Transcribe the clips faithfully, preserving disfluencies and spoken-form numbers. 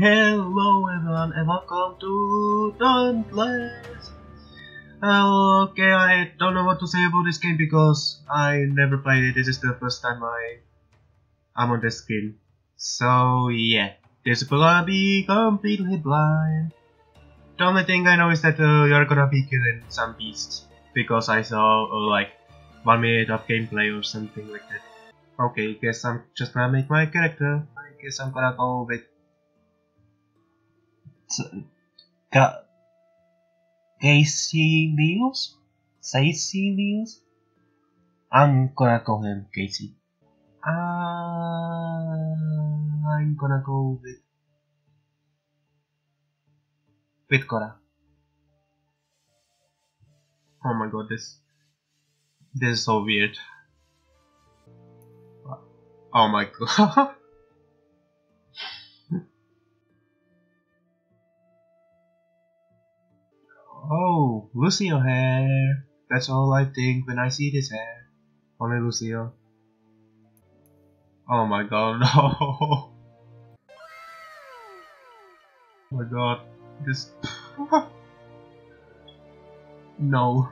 Hello everyone and welcome to Dauntless. Uh, okay, I don't know what to say about this game because I never played it. This is the first time I, I'm on this game. So yeah, this is gonna be completely blind. The only thing I know is that uh, you're gonna be killing some beasts because I saw uh, like one minute of gameplay or something like that. Okay, guess I'm just gonna make my character. I guess I'm gonna go with Ga Casey Leos? Casey Leos? I'm gonna call him Casey. Uh, I'm gonna go with with Cora. Oh my god, this this is so weird. Oh my god. Oh, Lucio hair. That's all I think when I see this hair. Only Lucio. Oh my god, no. Oh my god, this. No.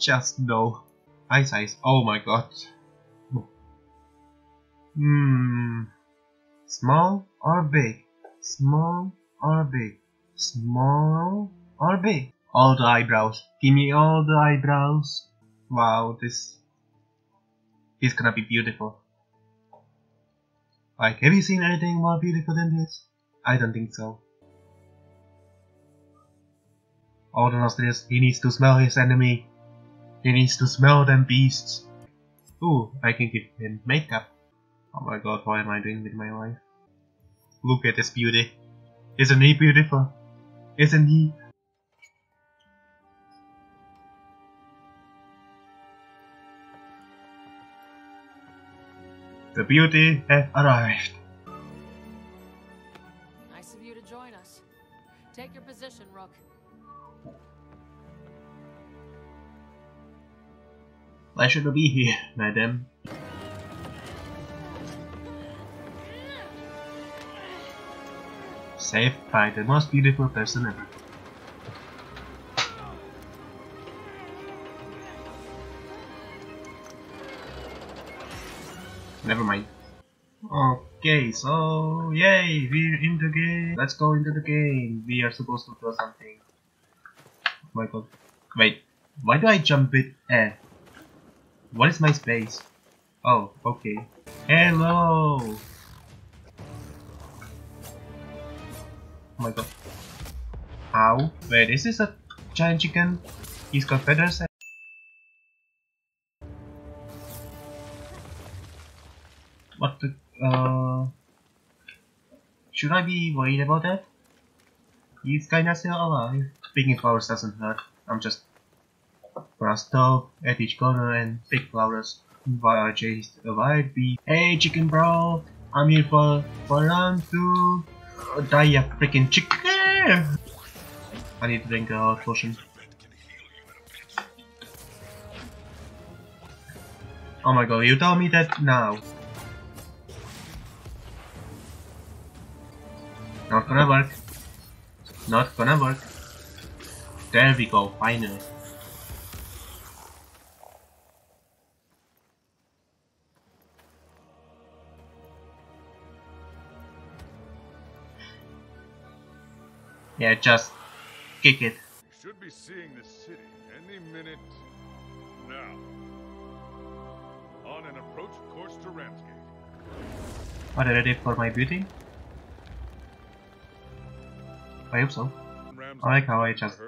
Just no. Ice ice. Oh my god. Hmm. Small or big? Small or big? Small or big? All the eyebrows. Give me all the eyebrows. Wow, this is gonna be beautiful. Like, have you seen anything more beautiful than this? I don't think so. All the nostrils. He needs to smell his enemy. He needs to smell them beasts. Ooh, I can give him makeup. Oh my god, what am I doing with my life? Look at this beauty. Isn't he beautiful? Isn't he? The beauty have arrived. Nice of you to join us. Take your position, Rook. Pleasure to be here, madam. Saved by the most beautiful person ever. Never mind. Okay, so yay, we're in the game. Let's go into the game. We are supposed to do something. Oh my god. Wait, why do I jump with F? What is my space? Oh, okay. Hello! Oh my god. Ow. Wait, is this a giant chicken? He's got feathers. What the... Uh, should I be worried about that? He's kinda still alive. Picking flowers doesn't hurt. I'm just gonna stop at each corner and pick flowers while I chase a wild bee. Hey chicken bro! I'm here for... for round two! Die ya freaking chicken! I need to drink a hot potion. Oh my god, you tell me that now. Not gonna work. Not gonna work. There we go, finally. Yeah, just kick it. You should be seeing the city any minute now. On an approach course to Ramsgate. What did I do for my beauty? I hope so. I like how I just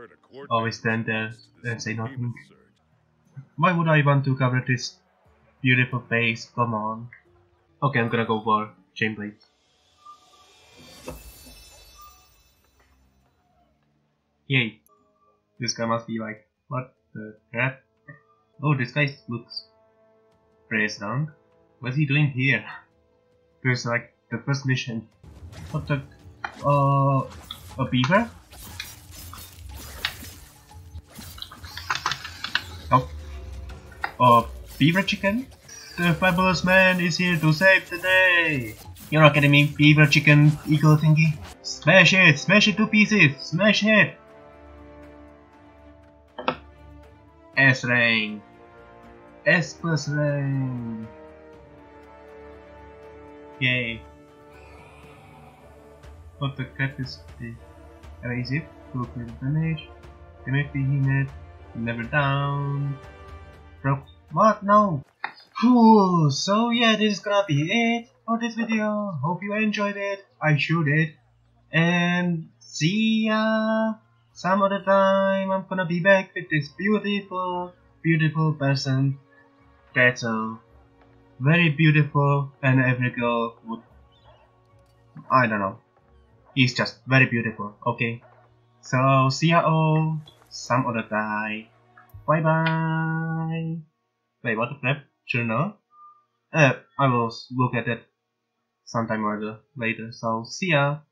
always stand there and say nothing. Why would I want to cover this beautiful face? Come on. Okay, I'm gonna go for Chain Blades. Yay. This guy must be like, what the crap? Oh, this guy looks praised wrong. What's he doing here? This is like the first mission. What the... Uh... A beaver? Oh. A beaver chicken? The fabulous man is here to save the day! You're not getting me, Beaver Chicken Eagle thingy. Smash it! Smash it to pieces! Smash it! S rank. S plus rank. Yay. What the crap is this? Erase it. Go to the damage. Damage behemoth. Never down. Broke. What? No! Cool! So yeah, this is gonna be it for this video. Hope you enjoyed it. I sure did. And see ya! Some other time I'm gonna be back with this beautiful, beautiful person. That's all. Very beautiful, and every girl would... I don't know. He's just very beautiful, okay? So, see ya all. Some other time. Bye bye! Wait, what the crap? Sure no? Uh, I will look at it sometime or later, so see ya!